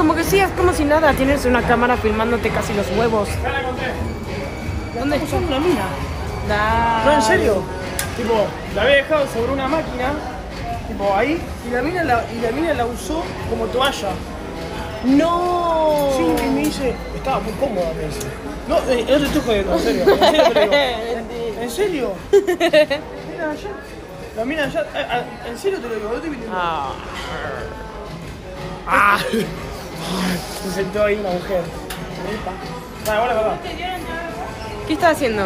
como que sí, es como si nada. Tienes una cámara filmándote casi los huevos. ¿Dónde está? En una mina. No, en serio. Tipo, la había dejado sobre una máquina, tipo ahí, y la mina la usó como toalla. No. Sí, y me dice, estaba muy cómoda, me dice. No, no te estoy jodiendo, en serio. En serio te digo. ¿En serio? Mira allá. La mina allá. En serio te lo digo, no te mintiendo. Ah. Se sentó ahí una mujer. ¿Qué está haciendo?